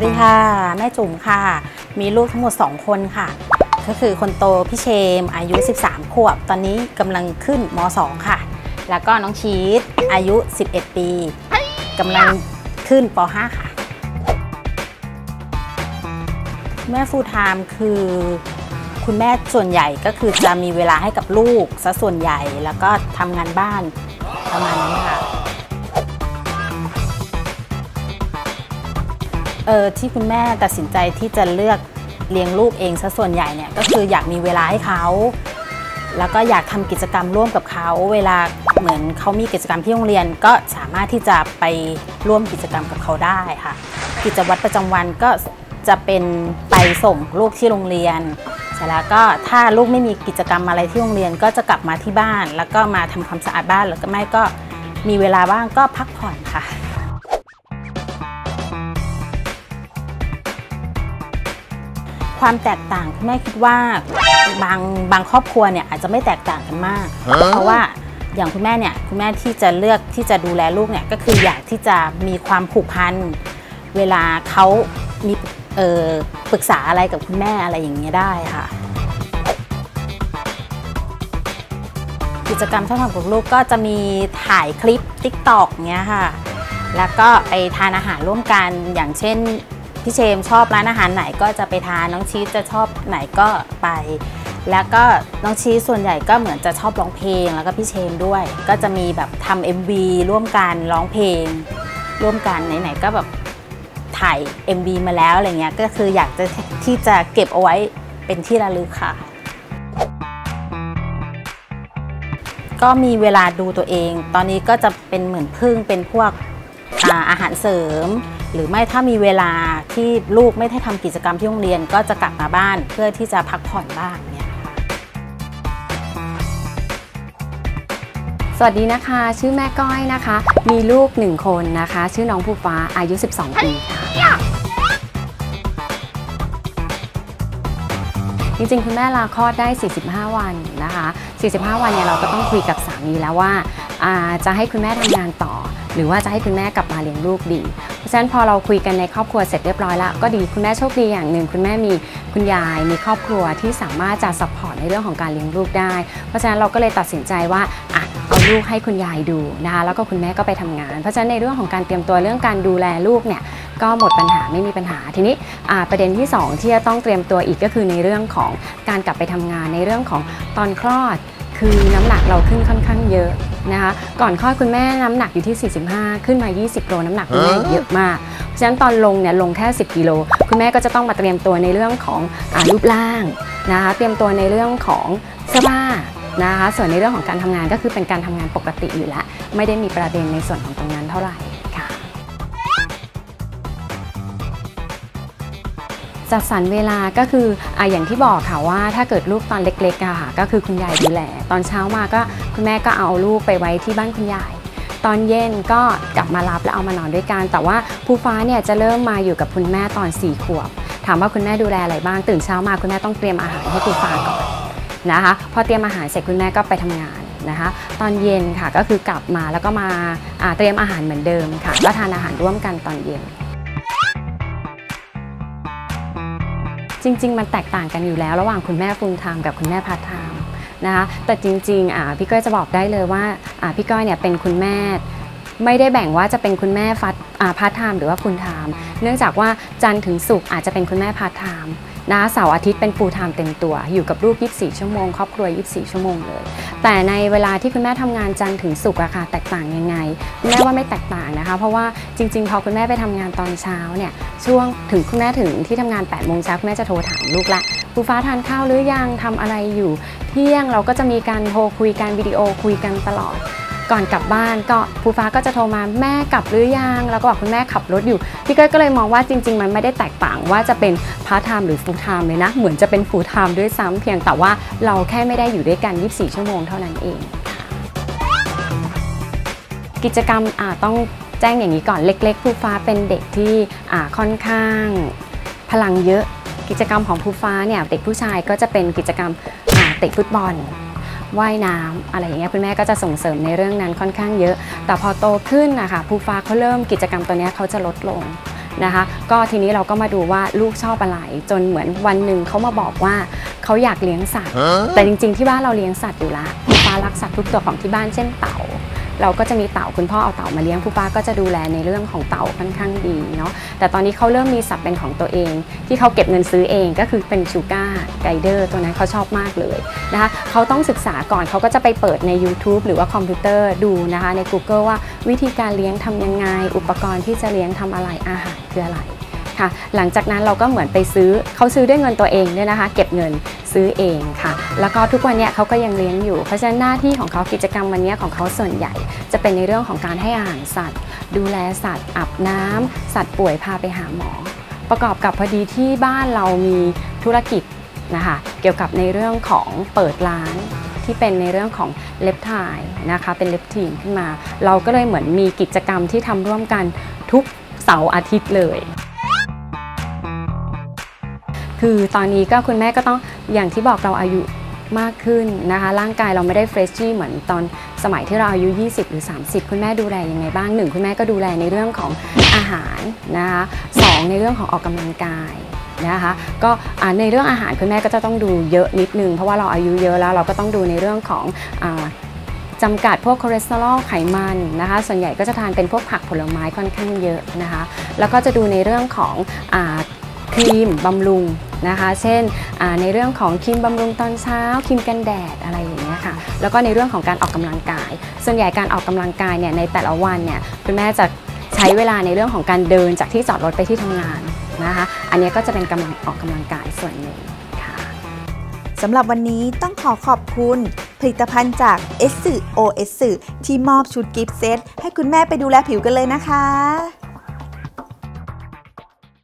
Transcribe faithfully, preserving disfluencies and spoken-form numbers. วัสดีค่ะแม่จุ๋มค่ะมีลูกทั้งหมดสองคนค่ะก็คือคนโตพี่เชมอายุสิบสามขวบตอนนี้กำลังขึ้นม.สอง ค่ะแล้วก็น้องชีสอายุสิบเอ็ดปีกำลังขึ้นป.ห้า ค่ะแม่ฟูลไทม์คือคุณแม่ส่วนใหญ่ก็คือจะมีเวลาให้กับลูกซะส่วนใหญ่แล้วก็ทำงานบ้านประมาณนี้ค่ะเออที่คุณแม่ตัดสินใจที่จะเลือกเลี้ยงลูกเองซะส่วนใหญ่เนี่ยก็คืออยากมีเวลาให้เขาแล้วก็อยากทำกิจกรรมร่วมกับเขาเวลาเหมือนเขามีกิจกรรมที่โรงเรียนก็สามารถที่จะไปร่วมกิจกรรมกับเขาได้ค่ะกิจวัตรประจำวันก็จะเป็นไปส่งลูกที่โรงเรียนเสร็จแล้วก็ถ้าลูกไม่มีกิจกรรมอะไรที่โรงเรียนก็จะกลับมาที่บ้านแล้วก็มาทำความสะอาดบ้านแล้วก็ไม่ก็มีเวลาบ้างก็พักผ่อนค่ะความแตกต่างคุณแม่คิดว่าบางบางครอบครัวเนี่ยอาจจะไม่แตกต่างกันมาก huh? เพราะว่าอย่างคุณแม่เนี่ยคุณแม่ที่จะเลือกที่จะดูแลลูกเนี่ยก็คืออยากที่จะมีความผูกพันเวลาเขามีเอ่อปรึกษาอะไรกับคุณแม่อะไรอย่างเงี้ยได้ค่ะกิจกรรมชอบทำกับลูกก็จะมีถ่ายคลิป ติ๊กต็อก เงี้ยค่ะแล้วก็ไปทานอาหารร่วมกันอย่างเช่นพี่เชมชอบร้านอาหารไหนก็จะไปทานน้องชีสจะชอบไหนก็ไปแล้วก็น้องชีสส่วนใหญ่ก็เหมือนจะชอบร้องเพลงแล้วก็พี่เชมด้วยก็จะมีแบบทำ เอ็ม วี ร่วมกันร้องเพลงร่วมกันไหนๆก็แบบถ่าย เอ็ม วี มาแล้วอะไรเงี้ยก็คืออยากจะที่จะเก็บเอาไว้เป็นที่ระลึกค่ะก็มีเวลาดูตัวเองตอนนี้ก็จะเป็นเหมือนพึ่งเป็นพวกอาหารเสริมหรือไม่ถ้ามีเวลาที่ลูกไม่ได้ทำกิจกรรมที่โรงเรียนก็จะกลับมาบ้านเพื่อที่จะพักผ่อนบ้างเนี่ยค่ะสวัสดีนะคะชื่อแม่ก้อยนะคะมีลูกหนึ่งคนนะคะชื่อน้องภูฟ้าอายุสิบสองปีค่ะจริงๆคุณแม่ลาคลอดได้สี่สิบห้าวันนะคะสี่สิบห้าวันเนี่ยเราก็ต้องคุยกับสามีแล้วว่าจะให้คุณแม่ทำงานต่อหรือว่าจะให้คุณแม่กลับมาเลี้ยงลูกดีเพราะฉะนั้นพอเราคุยกันในครอบครัวเสร็จเรียบร้อยแล้วก็ดีคุณแม่โชคดีอย่างหนึ่งคุณแม่มีคุณยายมีครอบครัวที่สามารถจะซัพพอร์ตในเรื่องของการเลี้ยงลูกได้เพราะฉะนั้นเราก็เลยตัดสินใจว่าอ่ะเอาลูกให้คุณยายดูนะคะแล้วก็คุณแม่ก็ไปทำงานเพราะฉะนั้นในเรื่องของการเตรียมตัวเรื่องการดูแลลูกเนี่ยก็หมดปัญหาไม่มีปัญหาทีนี้ประเด็นที่สองที่จะต้องเตรียมตัวอีกก็คือในเรื่องของการกลับไปทำงานในเรื่องของตอนคลอดคือน้ำหนักเราขึ้นค่อนข้างเยอะนะคะก่อนคลอดคุณแม่น้ำหนักอยู่ที่สี่สิบห้าขึ้นมายี่สิบกิโลน้ำหนักคุณแม่เยอะมากเพราะฉะนั้นตอนลงเนี่ยลงแค่สิบกิโลคุณแม่ก็จะต้องมาเตรียมตัวในเรื่องของรูปร่างนะคะเตรียมตัวในเรื่องของเสื้อผ้านะคะส่วนในเรื่องของการทำงานก็คือเป็นการทำงานปกติอยู่แล้วไม่ได้มีประเด็นในส่วนของตรงนั้นเท่าไหร่ค่ะจัดสรรเวลาก็คือ อ, อย่างที่บอกค่ะว่าถ้าเกิดลูกตอนเล็กๆอะค่ะก็คือคุณยายดูแลตอนเช้ามาก็คุณแม่ก็เอาลูกไปไว้ที่บ้านคุณยายตอนเย็นก็กลับมารับแล้วเอามานอนด้วยกันแต่ว่าภูฟ้าเนี่ยจะเริ่มมาอยู่กับคุณแม่ตอนสี่ขวบถามว่าคุณแม่ดูแลอะไรบ้างตื่นเช้ามาคุณแม่ต้องเตรียมอาหารให้ภูฟ้าก่อนนะคะพอเตรียมอาหารเสร็จคุณแม่ก็ไปทำงานนะคะตอนเย็นค่ะก็คือกลับมาแล้วก็มาเตรียมอาหารเหมือนเดิมค่ะก็ทานอาหารร่วมกันตอนเย็นจริงๆมันแตกต่างกันอยู่แล้วระหว่างคุณแม่ฟูลไทม์กับคุณแม่พาร์ทไทม์นะคะแต่จริงๆพี่ก้อยจะบอกได้เลยว่าพี่ก้อยเนี่ยเป็นคุณแม่ไม่ได้แบ่งว่าจะเป็นคุณแม่พาร์ทไทม์หรือว่าฟูลไทม์เนื่องจากว่าจันทร์ถึงศุกร์อาจจะเป็นคุณแม่พาร์ทไทม์นะเสาร์อาทิตย์เป็นฟูลไทม์เต็มตัวอยู่กับลูกยี่สิบสี่ชั่วโมงครอบครัวยี่สิบสี่ชั่วโมงเลยแต่ในเวลาที่คุณแม่ทำงานจันทร์ถึงศุกร์อะค่ะแตกต่างยังไงคุณแม่ว่าไม่แตกต่างนะคะเพราะว่าจริงๆพอคุณแม่ไปทำงานตอนเช้าเนี่ยช่วงถึงคุณแม่ถึงที่ทำงานแปดโมงเช้าคุณแม่จะโทรถามลูกละปูฟ้าทานข้าวหรือยังทำอะไรอยู่เที่ยงเราก็จะมีการโทรคุยกันวิดีโอคุยกันตลอดก่อนกลับบ้านก็ภูฟ้าก็จะโทรมาแม่กลับหรือยังแล้วก็บอกคุณแม่ขับรถอยู่พี่ก้อยก็เลยมองว่าจริงๆมันไม่ได้แตกต่างว่าจะเป็นพาร์ทไทม์หรือฟูลไทม์เลยนะเหมือนจะเป็นฟูลไทม์ด้วยซ้ำเพียงแต่ว่าเราแค่ไม่ได้อยู่ด้วยกันยี่สิบสี่ชั่วโมงเท่านั้นเองกิจกรรมต้องแจ้งอย่างนี้ก่อนเล็กๆภูฟ้าเป็นเด็กที่ค่อนข้างพลังเยอะกิจกรรมของภูฟ้าเนี่ยเด็กผู้ชายก็จะเป็นกิจกรรมเตะฟุตบอลว่ายน้ำอะไรอย่างเงี้ยคุณแม่ก็จะส่งเสริมในเรื่องนั้นค่อนข้างเยอะแต่พอโตขึ้นนะคะภูฟ้าเขาเริ่มกิจกรรมตัวนี้เขาจะลดลง นะคะก็ทีนี้เราก็มาดูว่าลูกชอบอะไรจนเหมือนวันหนึ่งเขามาบอกว่าเขาอยากเลี้ยงสัตว์แต่จริงๆที่บ้านเราเลี้ยงสัตว์อยู่ละคุณป้ารักสัตว์ทุกตัวของที่บ้านเช่นเต่าเราก็จะมีเต่าคุณพ่อเอาเต่ามาเลี้ยงคุณป้าก็จะดูแลในเรื่องของเต่าค่อนข้างดีเนาะแต่ตอนนี้เขาเริ่มมีสัตว์เป็นของตัวเองที่เขาเก็บเงินซื้อเองก็คือเป็นชูการ์ไกเดอร์ตัวนั้นเขาชอบมากเลยนะคะเขาต้องศึกษาก่อนเขาก็จะไปเปิดใน ยูทูบ หรือว่าคอมพิวเตอร์ดูนะคะใน กูเกิล ว่าวิธีการเลี้ยงทำยังไงอุปกรณ์ที่จะเลี้ยงทำอะไรอาหารคืออะไรค่ะหลังจากนั้นเราก็เหมือนไปซื้อเขาซื้อด้วยเงินตัวเองด้วยนะคะเก็บเงินซื้อเองค่ะแล้วก็ทุกวันนี้เขาก็ยังเลี้ยงอยู่เพราะฉะนั้นหน้าที่ของเขากิจกรรมวันนี้ของเขาส่วนใหญ่จะเป็นในเรื่องของการให้อาหารสัตว์ดูแลสัตว์อาบน้ำสัตว์ป่วยพาไปหาหมอประกอบกับพอดีที่บ้านเรามีธุรกิจนะคะเกี่ยวกับในเรื่องของเปิดร้านที่เป็นในเรื่องของเล็บทายนะคะเป็นเล็บทีมขึ้นมาเราก็เลยเหมือนมีกิจกรรมที่ทำร่วมกันทุกเสาร์อาทิตย์เลยคือตอนนี้ก็คุณแม่ก็ต้องอย่างที่บอกเราอายุมากขึ้นนะคะร่างกายเราไม่ได้เฟรชชี่เหมือนตอนสมัยที่เราอายุยี่สิบหรือสามสิบคุณแม่ดูแลยังไงบ้างหนึ่งคุณแม่ก็ดูแลในเรื่องของอาหารนะคะสองในเรื่องของออกกำลังกายนะคะก็ในเรื่องอาหารคุณแม่ก็จะต้องดูเยอะนิดนึงเพราะว่าเราอายุเยอะแล้วเราก็ต้องดูในเรื่องของจำกัดพวกคอเลสเตอรอลไขมันนะคะส่วนใหญ่ก็จะทานเป็นพวกผักผลไม้ค่อนข้างเยอะนะคะแล้วก็จะดูในเรื่องของครีมบำรุงนะคะเช่นในเรื่องของครีมบำรุงตอนเช้าครีมกันแดดอะไรอย่างเงี้ยค่ะแล้วก็ในเรื่องของการออกกำลังกายส่วนใหญ่การออกกำลังกายเนี่ยในแต่ละวันเนี่ยคุณแม่จะใช้เวลาในเรื่องของการเดินจากที่จอดรถไปที่ทำงานนะคะอันนี้ก็จะเป็นกำลังออกกำลังกายส่วนหนึ่งค่ะสำหรับวันนี้ต้องขอขอบคุณผลิตภัณฑ์จาก เอส โอ เอส ที่มอบชุดกิฟต์เซตให้คุณแม่ไปดูแลผิวกันเลยนะคะ